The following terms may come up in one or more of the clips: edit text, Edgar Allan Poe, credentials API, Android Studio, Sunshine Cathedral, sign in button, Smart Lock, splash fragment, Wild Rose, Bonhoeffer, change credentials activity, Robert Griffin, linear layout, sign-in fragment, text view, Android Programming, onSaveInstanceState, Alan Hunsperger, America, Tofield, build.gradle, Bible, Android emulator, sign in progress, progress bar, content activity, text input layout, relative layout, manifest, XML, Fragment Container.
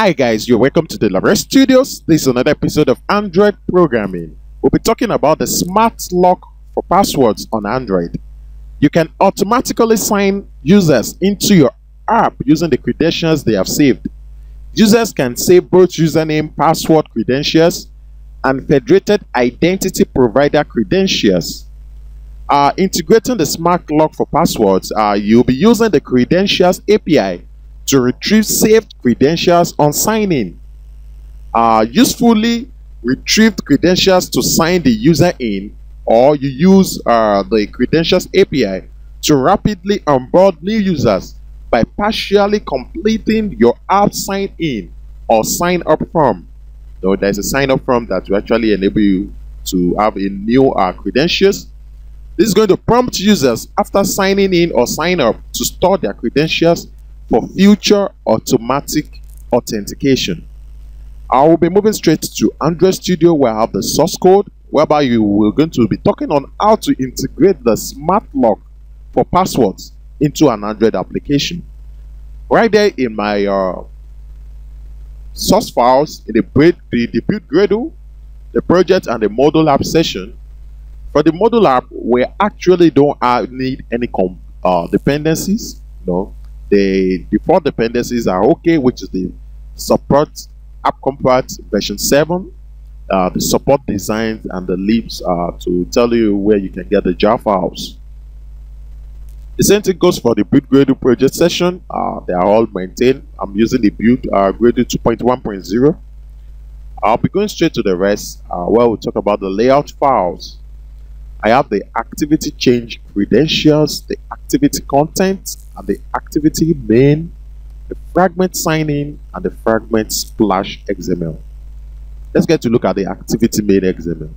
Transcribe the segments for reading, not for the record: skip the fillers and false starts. Hi guys, you're welcome to Delaroy Studios. This is another episode of Android Programming. We'll be talking about the Smart Lock for passwords on Android. You can automatically sign users into your app using the credentials they have saved. Users can save both username, password credentials, and federated identity provider credentials. Integrating the Smart Lock for passwords, you'll be using the credentials API to retrieve saved credentials on sign-in. Usefully retrieved credentials to sign the user in, or you use the credentials API to rapidly onboard new users by partially completing your app sign-in or sign-up form. So there's a sign-up form that will actually enable you to have a new credentials. This is going to prompt users after signing in or sign-up to store their credentials for future automatic authentication. I will be moving straight to Android Studio, where I have the source code, whereby you will going to be talking on how to integrate the Smart Lock for passwords into an Android application. Right there in my source files, in the build.gradle, the project, and the module app session. For the module app, we actually don't need any dependencies. No. The default dependencies are okay, which is the support app compat version 7, the support designs, and the libs to tell you where you can get the JAR files. The same thing goes for the build.gradle project session. They are all maintained. I'm using the build.gradle 2.1.0. I'll be going straight to the rest, where we'll talk about the layout files. I have the activity change credentials, the activity content, and the activity main, the fragment sign in, and the fragment splash XML. Let's get to look at the activity main XML.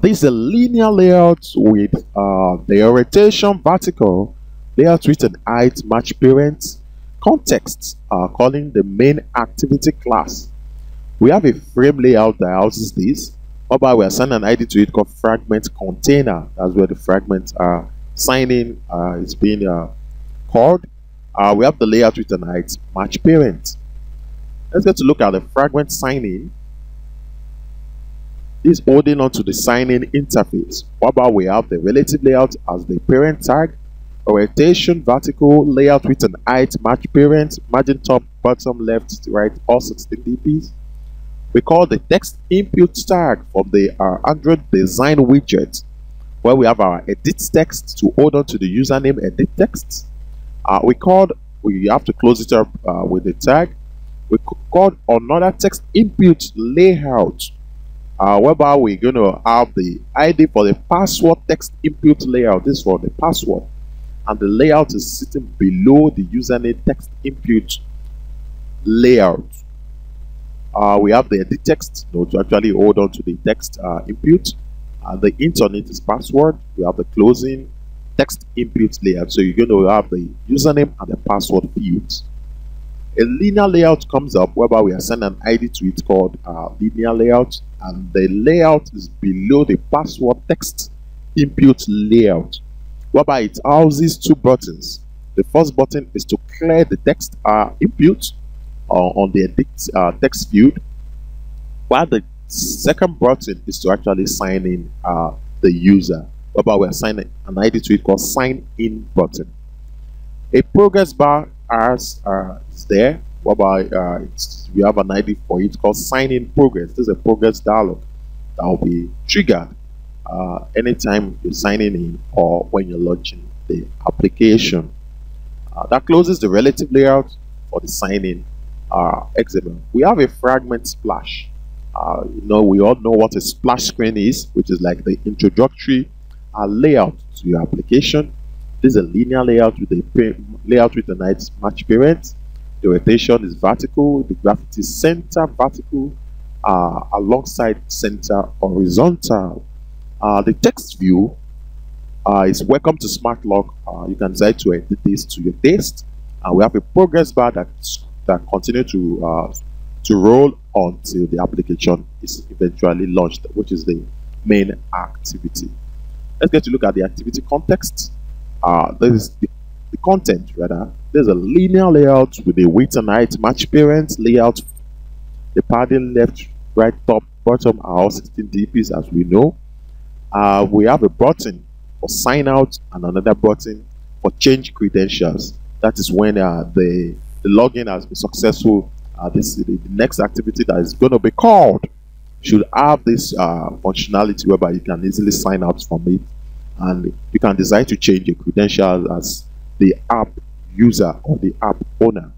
This is a linear layout with the orientation vertical, layout width and height match parents, context calling the main activity class. We have a frame layout that houses this. But we assign an ID to it called Fragment Container. That's where the fragment sign-in is being called. We have the layout with an height match parent. Let's get to look at the fragment sign-in. This is holding on to the sign-in interface. But we have the relative layout as the parent tag, orientation, vertical, layout with an height match parent, margin top, bottom, left, right, all 16 dps. We call the text input tag from the Android design widget, where we have our edit text to hold on to the username edit text. We have to close it up with the tag. We called another text input layout, whereby we're going to have the ID for the password text input layout. This is for the password, and the layout is sitting below the username text input layout. We have the edit text to actually hold on to the text input, and the int on it is password. We have the closing text input layout, so you're going to have the username and the password fields. A linear layout comes up, whereby we assign an ID to it called linear layout, and the layout is below the password text input layout, whereby it houses two buttons. The first button is to clear the text input on the edit text field, while the second button is to actually sign in the user, whereby we assign an ID to it called sign in button. A progress bar is there, whereby we have an ID for it called sign in progress. This is a progress dialog that will be triggered anytime you're signing in or when you're launching the application. That closes the relative layout for the sign in XML. We have a fragment splash. We all know what a splash screen is, which is like the introductory layout to your application. This is a linear layout with a layout with a nice match parent. The rotation is vertical. The gravity is center vertical alongside center horizontal. The text view is welcome to Smart Lock. You can decide to edit this to your taste. And we have a progress bar that continue to roll until the application is eventually launched, which is the main activity. Let's get to look at the activity context. This is the the content rather, there's a linear layout with a width and height match parent layout. The padding left, right, top, bottom are all 16 dps as we know. We have a button for sign out and another button for change credentials. That is when the login has been successful. This is the next activity that is going to be called. Should have this functionality whereby you can easily sign out from it, and you can decide to change your credentials as the app user or the app owner.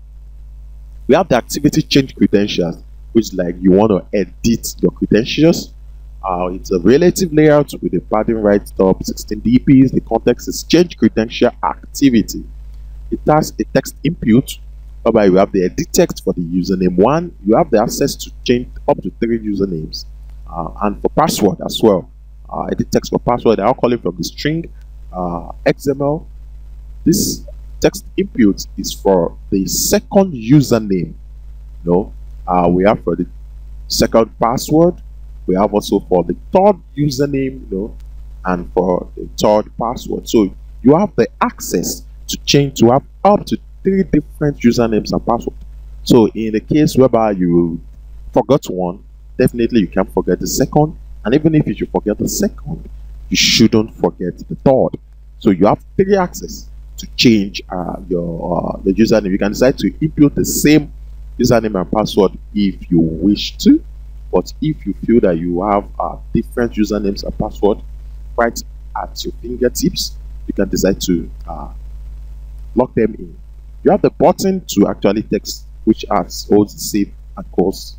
We have the activity change credentials, which like you want to edit your credentials. It's a relative layout with the padding right top 16 dps. The context is change credential activity. It has a text input whereby you have the edit text for the username one. You have the access to change up to 3 usernames, and for password as well. Edit text for password, I'll call it from the string XML. This text input is for the second username. We have for the second password. We have also for the third username, and for the third password. So you have the access to change to have up to 3 different usernames and passwords. So in the case whereby you forgot one, definitely you can't forget the second. And even if you should forget the second, you shouldn't forget the third. So you have 3 access to change the username. You can decide to input the same username and password if you wish to, but if you feel that you have different usernames and password right at your fingertips, you can decide to lock them in. You have the button to actually text, which adds all the save and cause.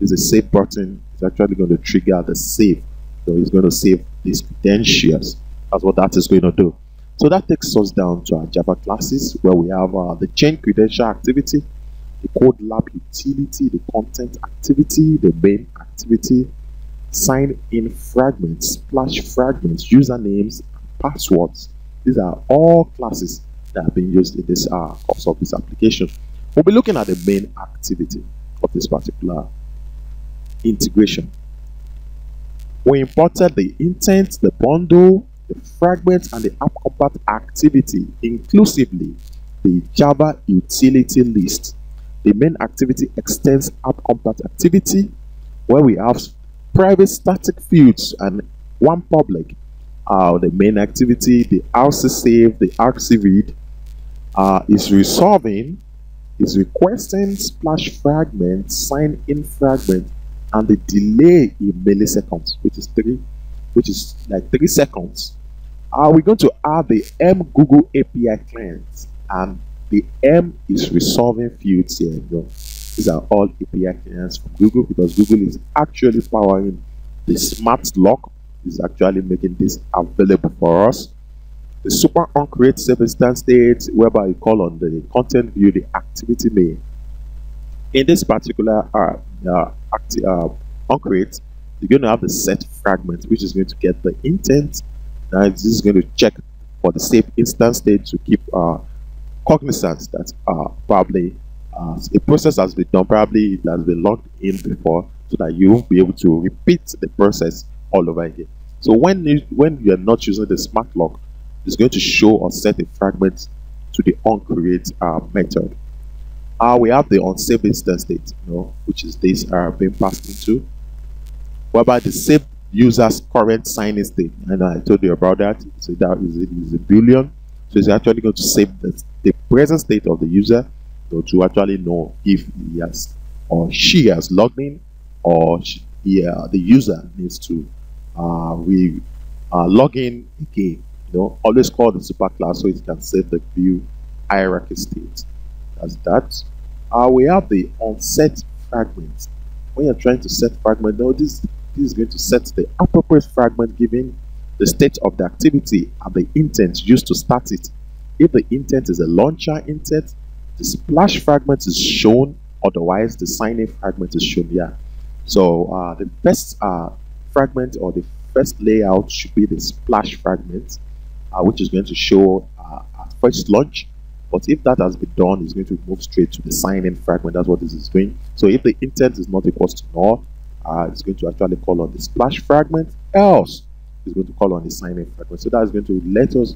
There's a save button. It's actually going to trigger the save, so it's going to save these credentials. That's what that is going to do. So that takes us down to our Java classes, where we have the change credential activity, the code lab utility, the content activity, the main activity, sign in fragments, splash fragments, usernames, passwords. These are all classes that have been used in this course of this application. We'll be looking at the main activity of this particular integration. We imported the intent, the bundle, the fragment, and the app compat activity, inclusively the Java utility list. The main activity extends app compat activity, where we have private static fields and one public. The main activity, the RC save, the RC read, is resolving, is requesting splash fragment, sign in fragment, and the delay in milliseconds, which is 3, which is like 3 seconds. We're going to add the M Google API clients, and the M is resolving fields here. These are all API clients from Google, because Google is actually powering the Smart Lock. Is actually making this available for us. The super onCreate save instance state, whereby you call on the content view, the activity main. In this particular onCreate, you're going to have the set fragment, which is going to get the intent. Now this is going to check for the save instance state to keep cognizance that probably a process has been done, probably it has been logged in before, so that you won't be able to repeat the process all over again. So when you are not using the smart lock, it's going to show or set a fragment to the onCreate method. We have the onSaveInstanceState, which is this being passed into, whereby the save user's current sign-in state. And I told you about that. So that is a boolean. So it's actually going to save the present state of the user, to actually know if he has or she has logged in, or the user needs to log in again. Always call the superclass so it can save the view hierarchy state. That's that. We have the onset fragment. When you're trying to set fragment, this is going to set the appropriate fragment given the state of the activity and the intent used to start it. If the intent is a launcher intent, the splash fragment is shown, otherwise the sign-in fragment is shown here. So the best fragment or the first layout should be the splash fragment, which is going to show at first launch. But if that has been done, it's going to move straight to the sign-in fragment. That's what this is doing. So if the intent is not equal to null, it's going to actually call on the splash fragment. Else, it's going to call on the sign-in fragment. So that is going to let us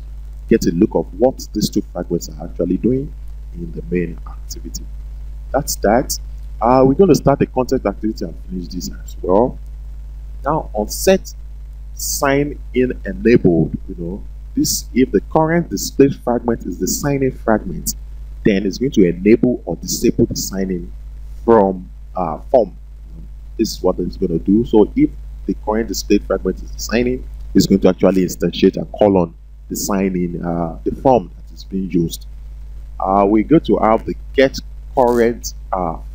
get a look of what these two fragments are actually doing in the main activity. That's that. We're going to start the content activity and finish this as well. Now on set sign in enabled, this, if the current display fragment is the sign-in fragment, then it's going to enable or disable the sign-in from form. This is what it's going to do. So if the current display fragment is the sign-in, it's going to actually instantiate and call on the sign-in, the form that is being used. We're going to have the get current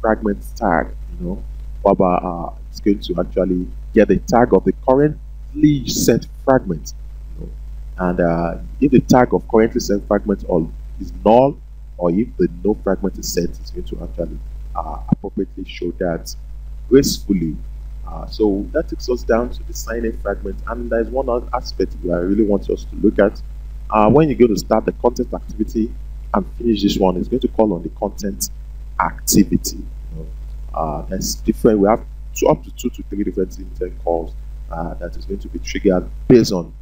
fragment tag. It's going to actually get the tag of the currently set fragment. And if the tag of currently set fragment is null, or if the no fragment is set, it's going to actually appropriately show that gracefully. So that takes us down to the sign-in fragment. And there's one other aspect that I really want us to look at. When you're going to start the content activity and finish this one, it's going to call on the content activity. That's different. We have up to 2 to 3 different intent calls that is going to be triggered based on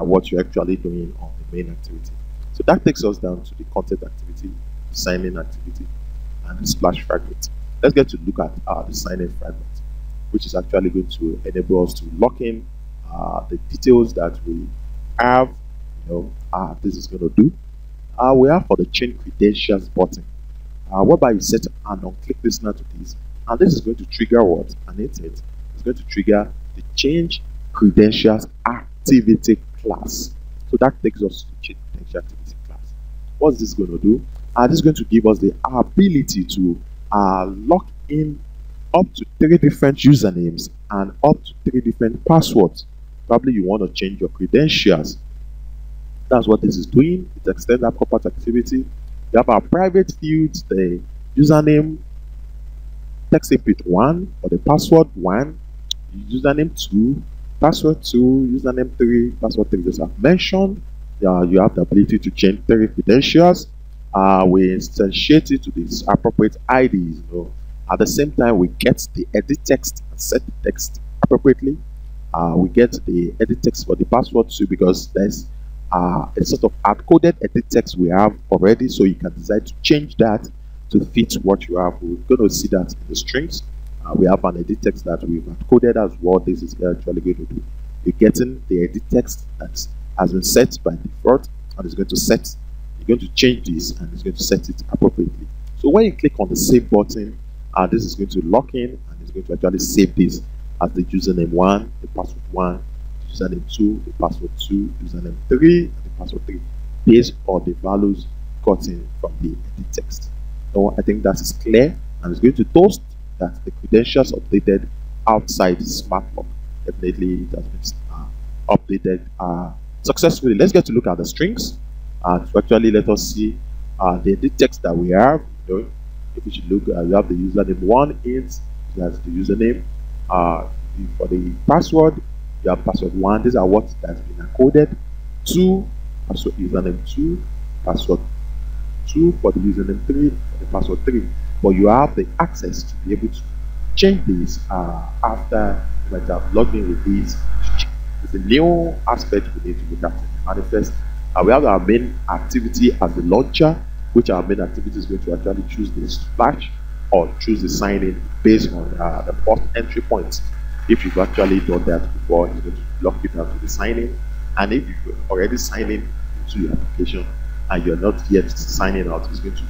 what you're actually doing on the main activity. So that takes us down to the content activity, sign-in activity, and the splash fragment. Let's get to look at the sign-in fragment, which is actually going to enable us to lock in the details that we have. This is going to do. We have for the change credentials button, whereby you set an on-click listener to this, and this is going to trigger what? And it's going to trigger the change credentials activity class. So that takes us to the change credentials activity class. What's this going to do? This is going to give us the ability to lock in up to 3 different usernames and up to 3 different passwords. Probably you want to change your credentials. That's what this is doing. It extends app compat activity. We have our private fields, the username text input 1 or the password 1, username 2, password 2, username 3, password 3, just I've mentioned. You have the ability to change 3 credentials. We instantiate it to these appropriate IDs. At the same time, we get the edit text and set the text appropriately. We get the edit text for the password too, because there's a sort of hard-coded edit text we have already, so you can decide to change that to fit what you have. We're going to see that in the strings. We have an edit text that we've coded as well. This is actually going to do. You're getting the edit text that has been set by default, and it's going to set. You're going to change this, and it's going to set it appropriately. So when you click on the save button, this is going to lock in, and it's going to actually save this as the username 1, the password 1, the username 2, the password 2, username 3, and the password 3, based on the values gotten from the edit text. So I think that is clear, and it's going to toast that the credentials updated outside Smart Lock. Definitely it has been updated successfully. Let's get to look at the strings to actually let us see the edit text that we have. If you should look, you have the username 1 int, that's the username. For the password, you have password 1. These are what that's been encoded. 2, password username 2, password 2 for the username 3, for the password 3. But you have the access to be able to change this after you might have logged in with this. It's a new aspect we need to look at in the manifest. We have our main activity as the launcher, which our main activity is going to actually choose the splash or choose the sign in based on the first entry points. If you've actually done that before, it's going to lock it out to the sign in. And if you've already signed in to your application and you're not yet signing out, it's going to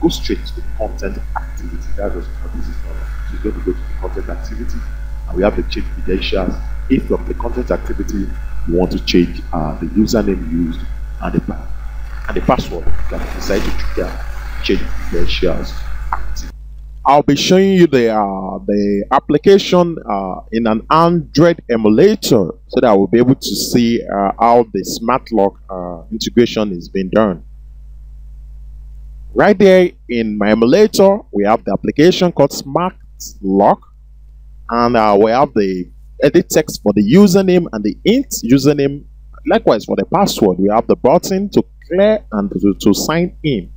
go straight to the content activity. That's just what this is not. So it's going to go to the content activity, and we have the change credentials. If from the content activity you want to change the username used and the password, that decide to trigger change credentials activity. I'll be showing you the application in an Android emulator, so that we'll be able to see how the Smart Lock integration is being done. Right there in my emulator, we have the application called Smart Lock, and we have the edit text for the username and the int username. Likewise, for the password, we have the button to clear and to sign in.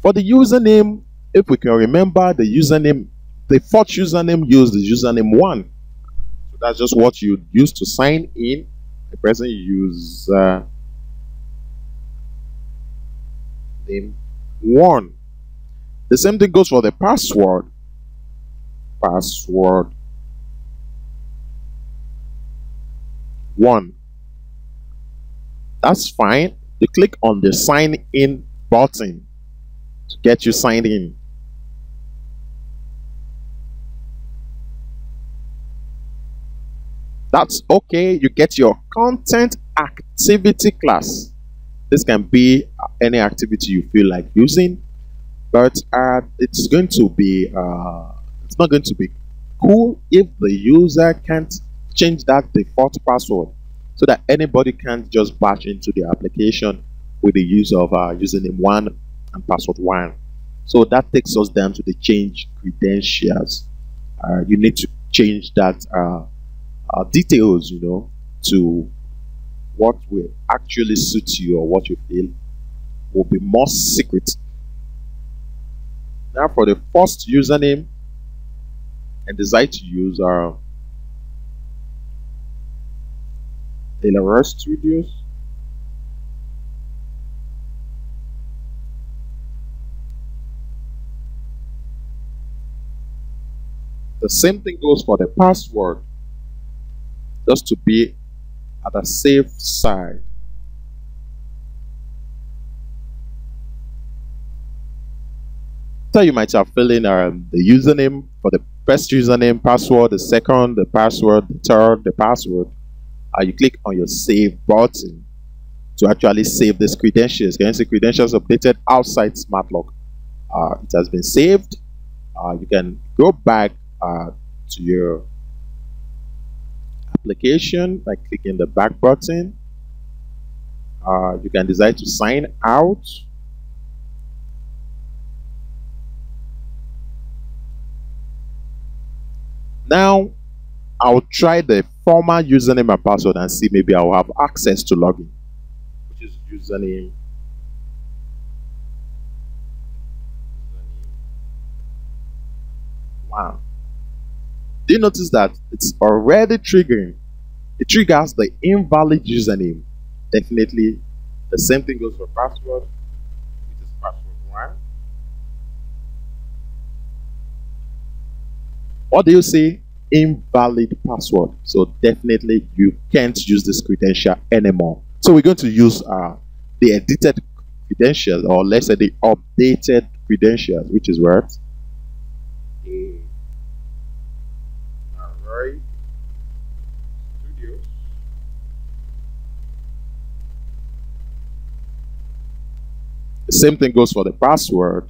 For the username, if we can remember the username, the default username used is username 1. So that's just what you use to sign in. The person uses name 1. The same thing goes for the password. Password 1. That's fine. You click on the sign in button to get you signed in. That's okay. You get your content activity class. This can be any activity you feel like using, but it's going to be it's not going to be cool if the user can't change that default password, so that anybody can't just bash into the application with the use of username 1 and password 1. So that takes us down to the change credentials. You need to change that details, you know, to what will actually suit you or what you feel will be more secret. Now for the first username, and decide to use our Delaroy Studios. The same thing goes for the password, just to be at a safe side. So you might have filled in the username for the first username, password, the second, the password, the third, the password. You click on your save button to actually save these credentials. Can you see credentials updated outside Smart Lock? It has been saved. You can go back to your application by clicking the back button. You can decide to sign out. Now I'll try the former username and password and see, maybe I'll have access to login, which is username. Wow. Do you notice that it's already triggering? It triggers the invalid username. Definitely the same thing goes for password, which is password 1. What do you see? Invalid password. So definitely you can't use this credential anymore. So we're going to use the edited credentials, or let's say the updated credentials, which is what? Delaroy Studios. The same thing goes for the password.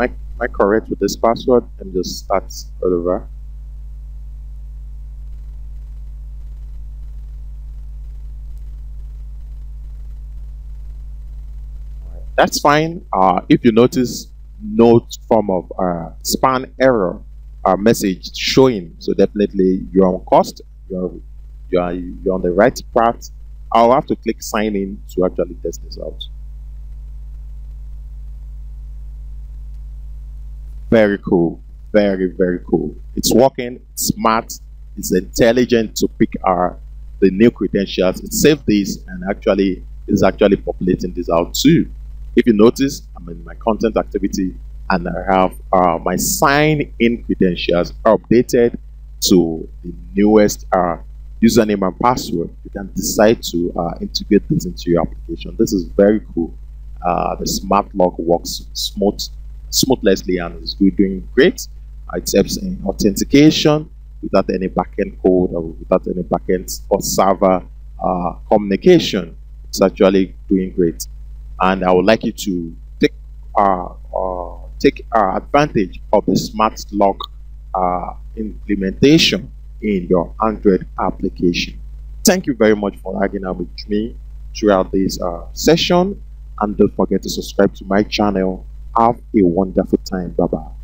Am I correct with this password? And just start over. That's fine. If you notice, no form of spam error message showing. So definitely you're on course. You're on the right path. I'll have to click sign in to actually test this out. Very cool. Very, very cool. It's working. It's smart. It's intelligent to pick the new credentials. It saved these and actually is actually populating this out too. If you notice, I'm in my content activity and I have my sign-in credentials updated to the newest username and password. You can decide to integrate this into your application. This is very cool. The Smart Lock works smoothly and is doing great. It helps in authentication without any backend code or without any backend or server communication. It's actually doing great, and I would like you to take advantage of the Smart Lock implementation in your Android application. Thank you very much for hanging out with me throughout this session, and don't forget to subscribe to my channel. Have a wonderful time. Bye-bye.